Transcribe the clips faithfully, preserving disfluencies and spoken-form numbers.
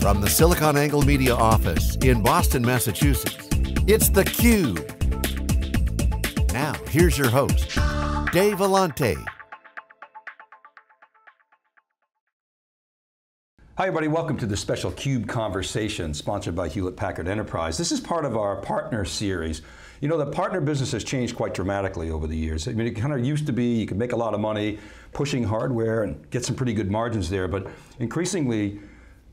From the SiliconANGLE Media office in Boston, Massachusetts, it's theCUBE. Now, here's your host, Dave Vellante. Hi everybody, welcome to this special CUBE conversation sponsored by Hewlett Packard Enterprise. This is part of our partner series. You know, the partner business has changed quite dramatically over the years. I mean, it kind of used to be you could make a lot of money pushing hardware and get some pretty good margins there, but increasingly,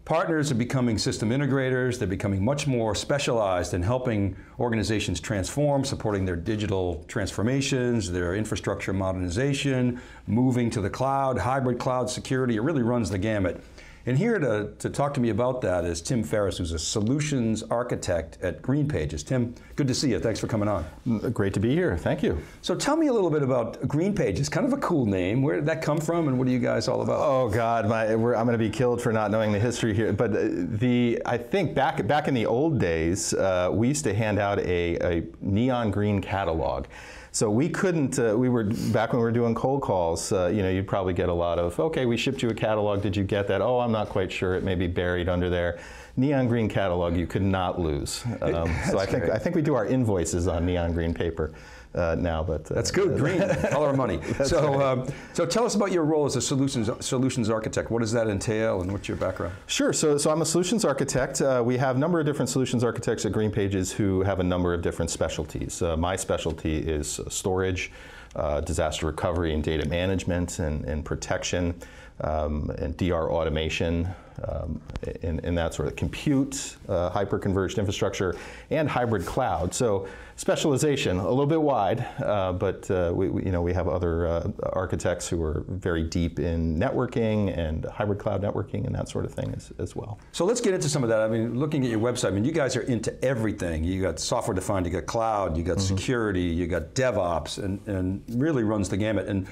partners are becoming system integrators. They're becoming much more specialized in helping organizations transform, supporting their digital transformations, their infrastructure modernization, moving to the cloud, hybrid cloud security. It really runs the gamut. And here to, to talk to me about that is Tim Ferris, who's a solutions architect at GreenPages. Tim, good to see you, thanks for coming on. Great to be here, thank you. So tell me a little bit about GreenPages, kind of a cool name. Where did that come from and what are you guys all about? Oh God, my, we're, I'm going to be killed for not knowing the history here, but the, I think back, back in the old days, uh, we used to hand out a, a neon green catalog. So we couldn't, uh, we were, back when we were doing cold calls, uh, you know, you'd probably get a lot of, okay, we shipped you a catalog, did you get that? Oh, I'm not quite sure, it may be buried under there. Neon green catalog, you could not lose. Um, so I think, I think we do our invoices on neon green paper uh, now. But uh, that's good, uh, green, color money. So, right. um, so tell us about your role as a solutions, solutions architect. What does that entail and what's your background? Sure, so, so I'm a solutions architect. Uh, we have a number of different solutions architects at GreenPages who have a number of different specialties. Uh, my specialty is storage, uh, disaster recovery and data management and, and protection, um, and D R automation, Um, in, in that sort of compute, uh, hyper-converged infrastructure, and hybrid cloud. So specialization, a little bit wide, uh, but uh, we, we, you know, we have other uh, architects who are very deep in networking and hybrid cloud networking and that sort of thing as, as well. So let's get into some of that. I mean, looking at your website, I mean, you guys are into everything. You got software-defined, you got cloud, you got mm-hmm. security, you got DevOps, and, and really runs the gamut. And,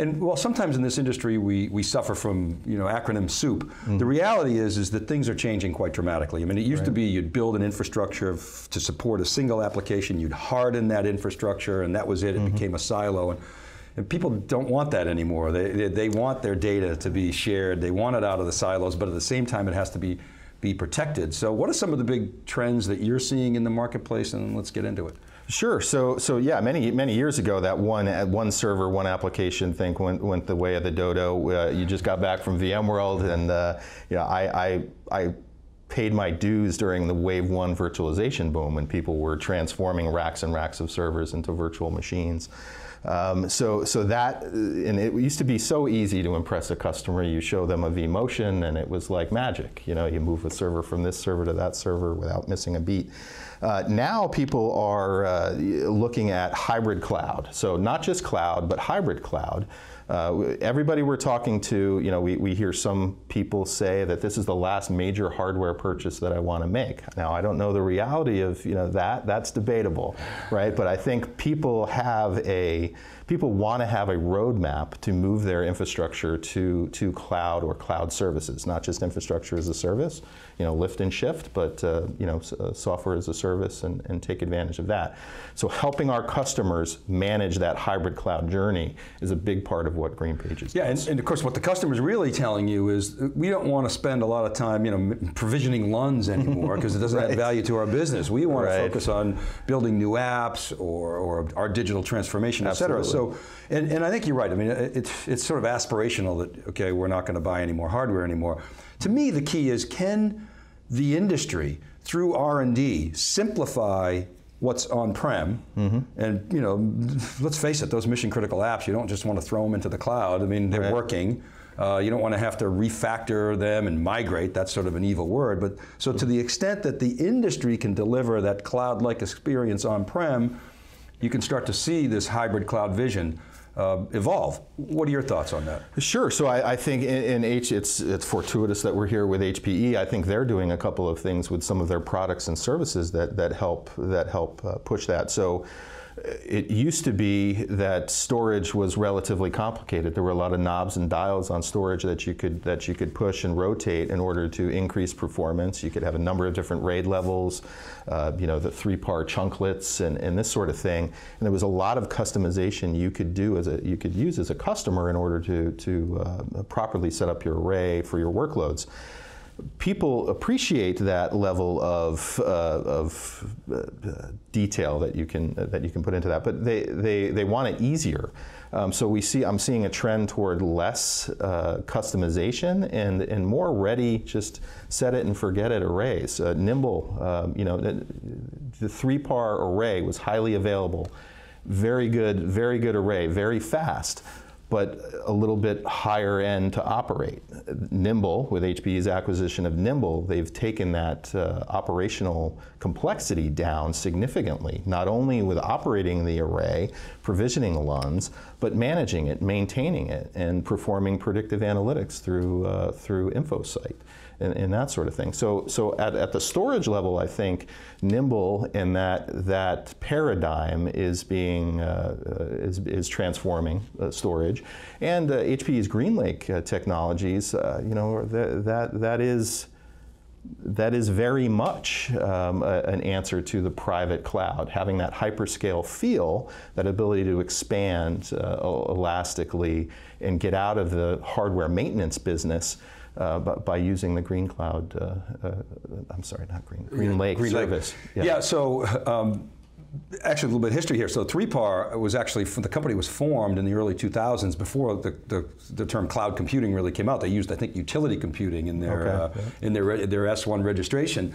And well, sometimes in this industry we, we suffer from, you know, acronym soup. Mm-hmm. The reality is, is that things are changing quite dramatically. I mean, it used right. to be you'd build an infrastructure to support a single application, you'd harden that infrastructure and that was it, it mm-hmm. became a silo. And, and people don't want that anymore. They, they, they want their data to be shared, they want it out of the silos, but at the same time it has to be, be protected. So what are some of the big trends that you're seeing in the marketplace, and let's get into it. Sure. So, so yeah, many many years ago, that one one server, one application thing went went the way of the dodo. Uh, you just got back from VMworld, and uh, you know, I, I I paid my dues during the wave one virtualization boom when people were transforming racks and racks of servers into virtual machines. Um, so, so that, and it used to be so easy to impress a customer. You show them a vMotion and it was like magic. You know, you move a server from this server to that server without missing a beat. Uh, now people are uh, looking at hybrid cloud. So not just cloud, but hybrid cloud. Uh, everybody we're talking to, you know, we, we hear some people say that this is the last major hardware purchase that I want to make. Now, I don't know the reality of, you know, that, that's debatable, right? But I think people have a, people want to have a roadmap to move their infrastructure to, to cloud or cloud services, not just infrastructure as a service, you know, lift and shift, but, uh, you know, software as a service and, and take advantage of that. So helping our customers manage that hybrid cloud journey is a big part of what GreenPages yeah, does. Yeah, and, and of course what the customer's really telling you is we don't want to spend a lot of time, you know, provisioning L U Ns anymore because it doesn't right. add value to our business. We want right. to focus on building new apps or, or our digital transformation, absolutely. Et cetera. So, and, and I think you're right. I mean, it, it's sort of aspirational that, okay, we're not going to buy any more hardware anymore. To me, the key is, can the industry, through R and D, simplify what's on-prem, mm-hmm. and, you know, let's face it, those mission-critical apps, you don't just want to throw them into the cloud. I mean, they're right. working. Uh, you don't want to have to refactor them and migrate. That's sort of an evil word. But so to the extent that the industry can deliver that cloud-like experience on-prem, you can start to see this hybrid cloud vision Uh, evolve. What are your thoughts on that? Sure, so I, I think in, in H, it's, it's fortuitous that we're here with H P E. I think they're doing a couple of things with some of their products and services that, that help, that help uh, push that. So it used to be that storage was relatively complicated. There were a lot of knobs and dials on storage that you could, that you could push and rotate in order to increase performance. You could have a number of different RAID levels, uh, you know, the three PAR chunklets and, and this sort of thing. And there was a lot of customization you could do as a, you could use as a customer in order to, to uh, properly set up your array for your workloads. people appreciate that level of, uh, of uh, detail that you can uh, that you can put into that, but they they they want it easier. Um, so we see I'm seeing a trend toward less uh, customization and and more ready, just set it and forget it arrays. Uh, Nimble, uh, you know, the, the three par array was highly available, very good, very good array, very fast, but a little bit higher end to operate. Nimble, with H P E's acquisition of Nimble, they've taken that uh, operational complexity down significantly, not only with operating the array, provisioning L U Ns, but managing it, maintaining it, and performing predictive analytics through, uh, through InfoSight and, and that sort of thing. So, so at, at the storage level, I think Nimble and that, that paradigm is being, uh, is, is transforming uh, storage. And uh, H P E's GreenLake uh, technologies, uh, you know, th that that is that is very much um, a, an answer to the private cloud, having that hyperscale feel, that ability to expand uh, elastically and get out of the hardware maintenance business uh, by, by using the Green Cloud. Uh, uh, I'm sorry, not Green GreenLake Green service. Lake. Yeah. yeah. So. Um, Actually, a little bit of history here. So three par was actually, the company was formed in the early two thousands before the, the, the term cloud computing really came out. They used, I think, utility computing in their, okay. uh, in their, their S one registration.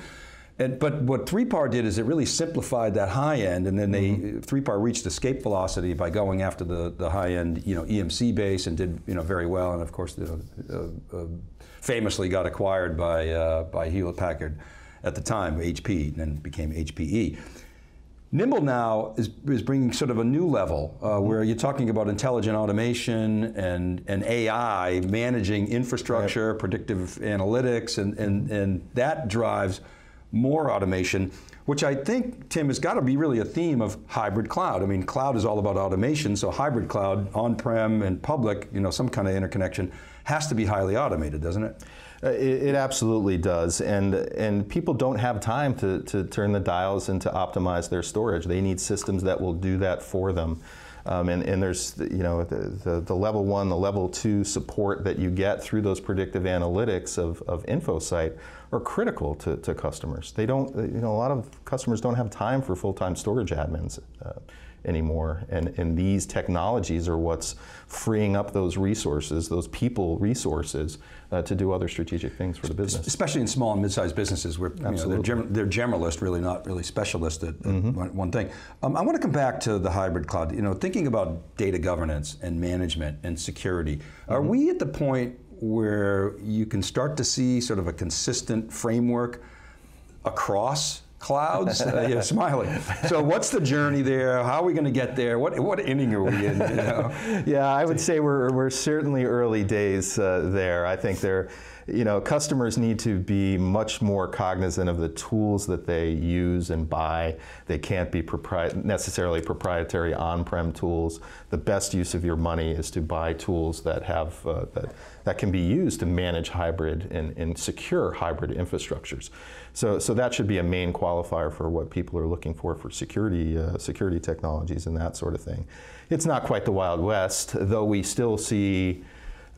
And, but what three par did is it really simplified that high end, and then they, mm-hmm. three par reached escape velocity by going after the, the high end, you know, E M C base, and did, you know, very well, and of course, you know, uh, uh, famously got acquired by, uh, by Hewlett Packard at the time, H P, and then became H P E. Nimble now is, is bringing sort of a new level uh, where you're talking about intelligent automation and, and A I managing infrastructure, yep. predictive analytics, and, and, and that drives more automation, which I think, Tim, has got to be really a theme of hybrid cloud. I mean, cloud is all about automation, so hybrid cloud, on-prem and public, you know, some kind of interconnection, has to be highly automated, doesn't it? It, it absolutely does, and and people don't have time to, to turn the dials and to optimize their storage. They need systems that will do that for them. Um, and, and there's, you know, the, the, the level one, the level two support that you get through those predictive analytics of, of InfoSight are critical to, to customers. They don't, you know, a lot of customers don't have time for full-time storage admins uh, anymore, and, and these technologies are what's freeing up those resources, those people resources, uh, to do other strategic things for the business. Especially in small and mid-sized businesses where, you know, they're, gem they're generalist, really not really specialist at, at mm-hmm. one, one thing. Um, I want to come back to the hybrid cloud, you know, thinking about data governance and management and security. Are mm-hmm. we at the point where you can start to see sort of a consistent framework across clouds? Uh, you're smiling. So what's the journey there? How are we going to get there? What, what inning are we in? You know? Yeah, I would say we're, we're certainly early days uh, there. I think they're, you know, customers need to be much more cognizant of the tools that they use and buy. They can't be propri- necessarily proprietary on-prem tools. The best use of your money is to buy tools that have uh, that, that can be used to manage hybrid and, and secure hybrid infrastructures. So, so that should be a main qualifier for what people are looking for for security, uh, security technologies and that sort of thing. It's not quite the Wild West, though we still see,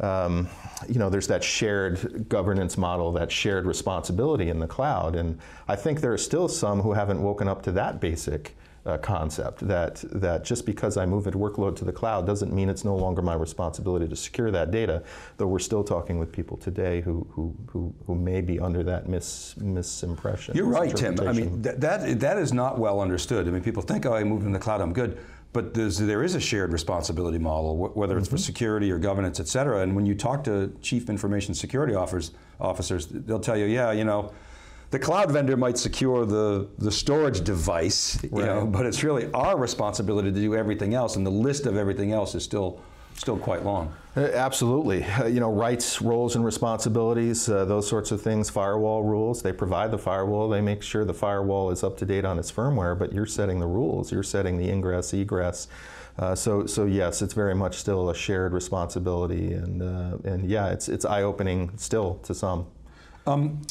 um, you know, there's that shared governance model, that shared responsibility in the cloud, and I think there are still some who haven't woken up to that basic Uh, concept that that just because I move a workload to the cloud doesn't mean it's no longer my responsibility to secure that data. Though we're still talking with people today who who who, who may be under that mis misimpression. You're right, Tim. I mean th that that is not well understood. I mean, people think, oh, I moved in the cloud, I'm good. But there is a shared responsibility model, whether it's for security or governance, et cetera. And when you talk to chief information security officers, they'll tell you, yeah, you know, the cloud vendor might secure the, the storage device, you right. know, but it's really our responsibility to do everything else, and the list of everything else is still, still quite long. Absolutely. Uh, you know, rights, roles, and responsibilities, uh, those sorts of things, firewall rules, they provide the firewall, they make sure the firewall is up to date on its firmware, but you're setting the rules, you're setting the ingress, egress. Uh, so, so yes, it's very much still a shared responsibility, and, uh, and yeah, it's, it's eye-opening still to some. Um,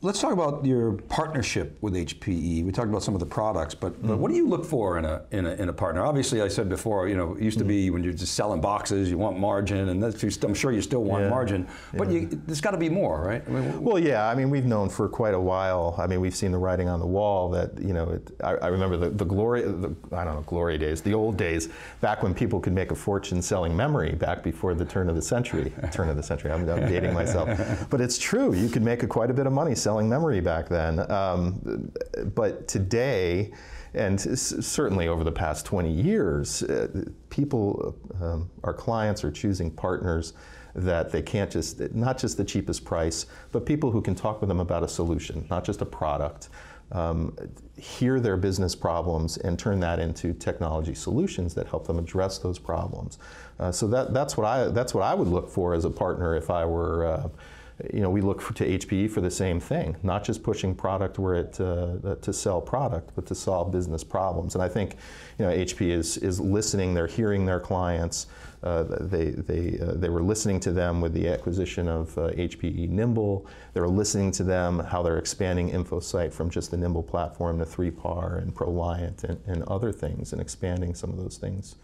Let's talk about your partnership with H P E. We talked about some of the products, but, mm-hmm. but what do you look for in a, in a in a partner? Obviously, I said before, you know, it used to be when you're just selling boxes, you want margin, and that's, I'm sure you still want yeah. margin, but yeah. you, there's got to be more, right? I mean, well, yeah. I mean, we've known for quite a while. I mean, we've seen the writing on the wall that you know. It, I, I remember the the glory, the, I don't know, glory days, the old days, back when people could make a fortune selling memory, back before the turn of the century. Turn of the century. I'm, I'm dating myself, but it's true. You could make a, quite a bit of money selling memory back then, um, but today, and certainly over the past twenty years, uh, people, um, our clients are choosing partners that they can't just, not just the cheapest price, but people who can talk with them about a solution, not just a product, um, hear their business problems and turn that into technology solutions that help them address those problems. Uh, so that, that's, what I, that's what I would look for as a partner if I were uh, you know, we look for, to H P E for the same thing, not just pushing product where it, uh, to sell product, but to solve business problems. And I think, you know, H P E is, is listening, they're hearing their clients, uh, they, they, uh, they were listening to them with the acquisition of uh, H P E Nimble, they were listening to them how they're expanding InfoSight from just the Nimble platform to three P A R and ProLiant and, and other things, and expanding some of those things.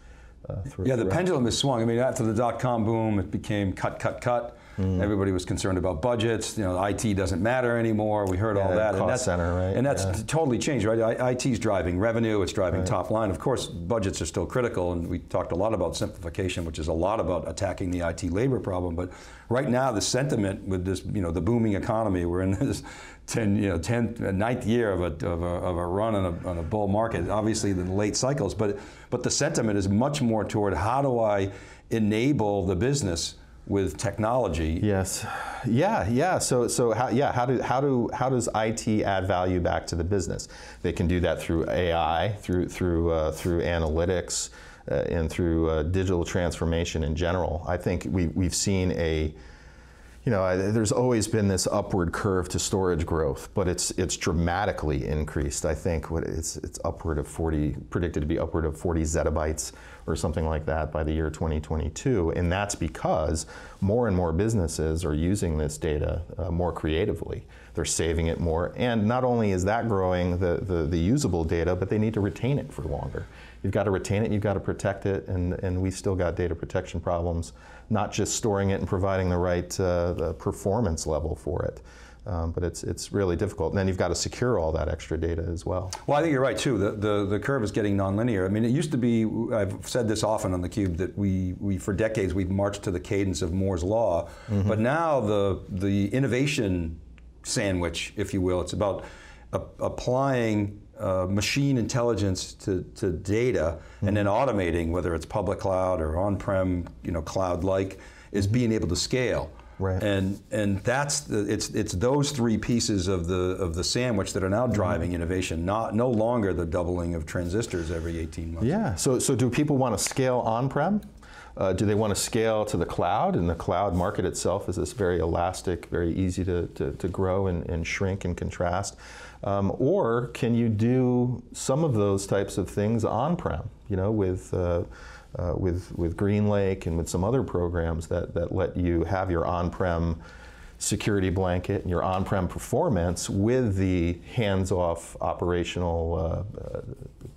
Uh, through, yeah, the pendulum has swung. I mean, after the dot-com boom, it became cut, cut, cut. Mm. Everybody was concerned about budgets. You know, I T doesn't matter anymore. We heard yeah, all that. Cost and that's, center, right? And that's yeah. totally changed, right? I, IT's driving revenue. It's driving right. top line. Of course, budgets are still critical, and we talked a lot about simplification, which is a lot about attacking the I T labor problem. But right now, the sentiment with this, you know, the booming economy, we're in this ten, you know, tenth, ninth year of a of a, of a run on a, on a bull market. Obviously, the late cycles, but but the sentiment is much more toward how do I enable the business with technology. Yes. Yeah, yeah. So so how yeah, how do how do how does I T add value back to the business? They can do that through A I, through through uh, through analytics, uh, and through uh, digital transformation in general. I think we we've seen a You know, I, there's always been this upward curve to storage growth, but it's it's dramatically increased. I think what it's it's upward of forty, predicted to be upward of forty zettabytes or something like that by the year twenty twenty-two, and that's because more and more businesses are using this data uh, more creatively. They're saving it more, and not only is that growing the, the the usable data, but they need to retain it for longer. You've got to retain it, you've got to protect it, and and we still got data protection problems. Not just storing it and providing the right uh, the performance level for it, um, but it's it's really difficult. And then you've got to secure all that extra data as well. Well, I think you're right too. The the, the curve is getting nonlinear. I mean, it used to be, I've said this often on theCUBE, that we we for decades we've marched to the cadence of Moore's law, mm-hmm. but now the the innovation sandwich, if you will, it's about a, applying. Uh, machine intelligence to, to data, mm-hmm. and then automating, whether it's public cloud or on-prem, you know, cloud-like, is being able to scale. Right. And and that's the, it's it's those three pieces of the of the sandwich that are now driving mm-hmm. innovation. Not no longer the doubling of transistors every eighteen months. Yeah. So so do people want to scale on-prem? Uh, do they want to scale to the cloud? And the cloud market itself is this very elastic, very easy to, to, to grow and, and shrink and contrast. Um, or can you do some of those types of things on-prem, you know, with, uh, uh, with, with GreenLake and with some other programs that, that let you have your on-prem security blanket and your on-prem performance with the hands-off operational uh, uh,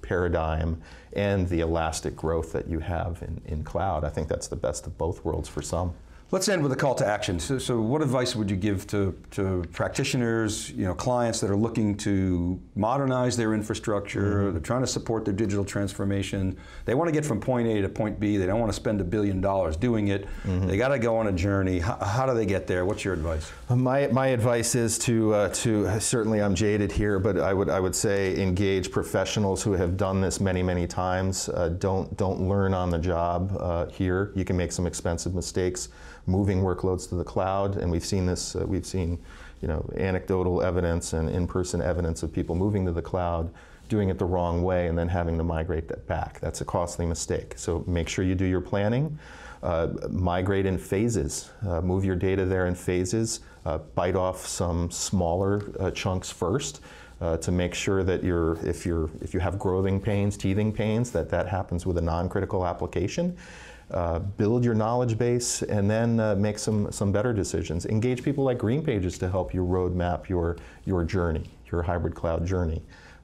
paradigm and the elastic growth that you have in, in cloud. I think that's the best of both worlds for some. Let's end with a call to action. So, so what advice would you give to, to practitioners, you know, clients that are looking to modernize their infrastructure, mm-hmm. they're trying to support their digital transformation, they want to get from point A to point B, they don't want to spend a billion dollars doing it, mm-hmm. they got to go on a journey. How, how do they get there? What's your advice? My, my advice is to, uh, to, certainly I'm jaded here, but I would, I would say engage professionals who have done this many, many times. Uh, don't, don't learn on the job uh, here. You can make some expensive mistakes moving workloads to the cloud, and we've seen this, uh, we've seen, you know, anecdotal evidence and in-person evidence of people moving to the cloud, doing it the wrong way, and then having to migrate that back. That's a costly mistake. So make sure you do your planning, uh, migrate in phases, uh, move your data there in phases, uh, bite off some smaller uh, chunks first, Uh, to make sure that you're, if you're, if you have growing pains, teething pains, that that happens with a non-critical application, Uh, build your knowledge base, and then uh, make some, some better decisions. Engage people like GreenPages to help you roadmap your, your journey, your hybrid cloud journey.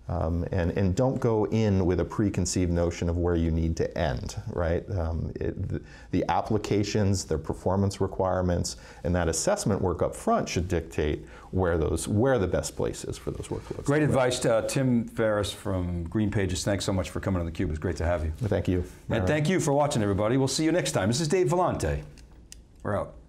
Um, and, and don't go in with a preconceived notion of where you need to end, right? Um, it, the, the applications, their performance requirements, and that assessment work up front should dictate where those, where the best place is for those workloads. Great advice, uh, Tim Ferris from GreenPages. Thanks so much for coming on theCUBE. It was great to have you. Well, thank you. And right. Thank you for watching, everybody. We'll see you next time. This is Dave Vellante. We're out.